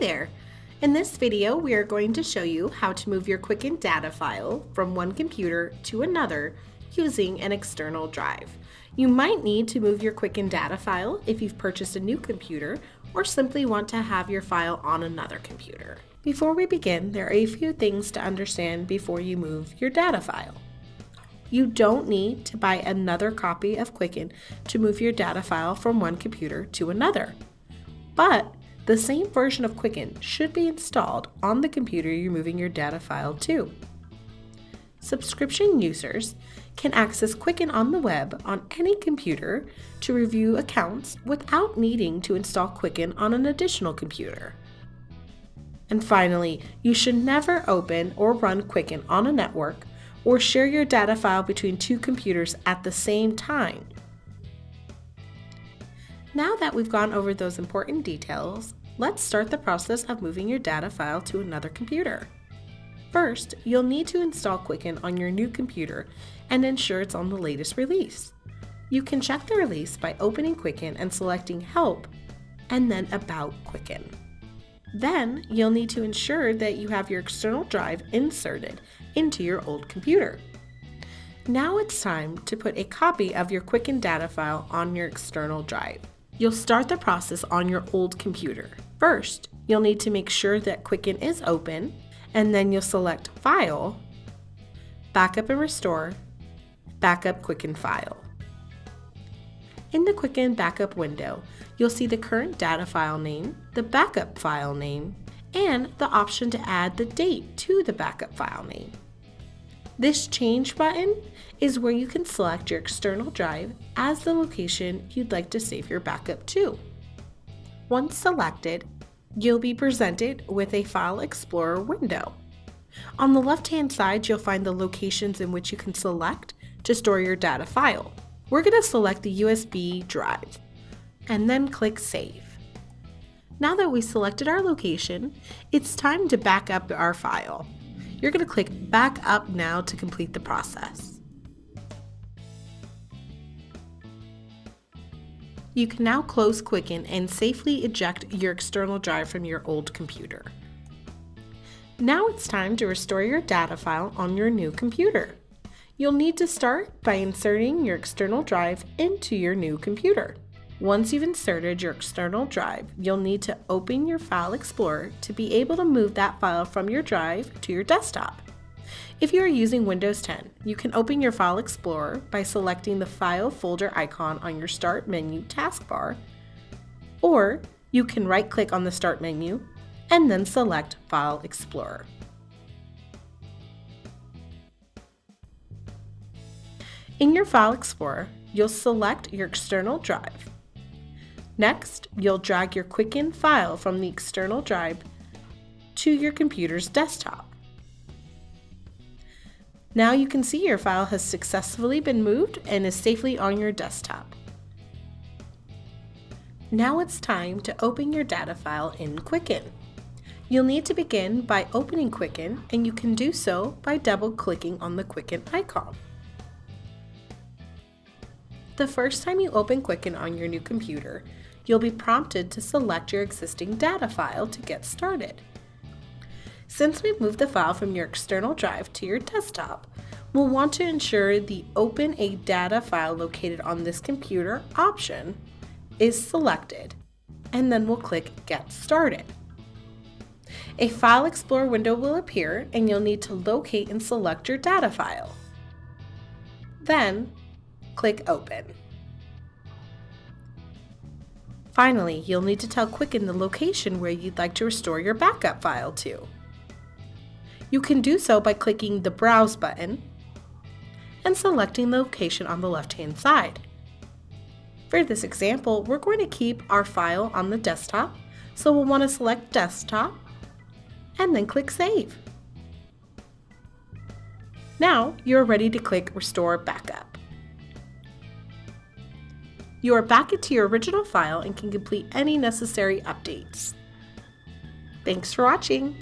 there! In this video, we are going to show you how to move your Quicken data file from one computer to another using an external drive. You might need to move your Quicken data file if you've purchased a new computer or simply want to have your file on another computer. Before we begin, there are a few things to understand before you move your data file. You don't need to buy another copy of Quicken to move your data file from one computer to another. But the same version of Quicken should be installed on the computer you're moving your data file to. Subscription users can access Quicken on the web on any computer to review accounts without needing to install Quicken on an additional computer. And finally, you should never open or run Quicken on a network or share your data file between two computers at the same time. Now that we've gone over those important details, let's start the process of moving your data file to another computer. First, you'll need to install Quicken on your new computer and ensure it's on the latest release. You can check the release by opening Quicken and selecting Help, and then About Quicken. Then, you'll need to ensure that you have your external drive inserted into your old computer. Now it's time to put a copy of your Quicken data file on your external drive. You'll start the process on your old computer. First, you'll need to make sure that Quicken is open, and then you'll select File, Backup and Restore, Backup Quicken File. In the Quicken Backup window, you'll see the current data file name, the backup file name, and the option to add the date to the backup file name. This Change button is where you can select your external drive as the location you'd like to save your backup to. Once selected, you'll be presented with a File Explorer window. On the left-hand side, you'll find the locations in which you can select to store your data file. We're going to select the USB drive and then click Save. Now that we selected our location, it's time to back up our file. You're going to click Back Up Now to complete the process. You can now close Quicken and safely eject your external drive from your old computer. Now it's time to restore your data file on your new computer. You'll need to start by inserting your external drive into your new computer. Once you've inserted your external drive, you'll need to open your File Explorer to be able to move that file from your drive to your desktop. If you are using Windows 10, you can open your File Explorer by selecting the File folder icon on your Start menu taskbar, or you can right-click on the Start menu and then select File Explorer. In your File Explorer, you'll select your external drive. Next, you'll drag your Quicken file from the external drive to your computer's desktop. Now you can see your file has successfully been moved and is safely on your desktop. Now it's time to open your data file in Quicken. You'll need to begin by opening Quicken, and you can do so by double-clicking on the Quicken icon. The first time you open Quicken on your new computer, you'll be prompted to select your existing data file to get started. Since we've moved the file from your external drive to your desktop, we'll want to ensure the Open a data file located on this computer option is selected, and then we'll click Get Started. A File Explorer window will appear, and you'll need to locate and select your data file. Then, click Open. Finally, you'll need to tell Quicken the location where you'd like to restore your backup file to. You can do so by clicking the Browse button and selecting the location on the left-hand side. For this example, we're going to keep our file on the desktop, so we'll want to select Desktop and then click Save. Now you're ready to click Restore Backup. You are back into your original file and can complete any necessary updates. Thanks for watching!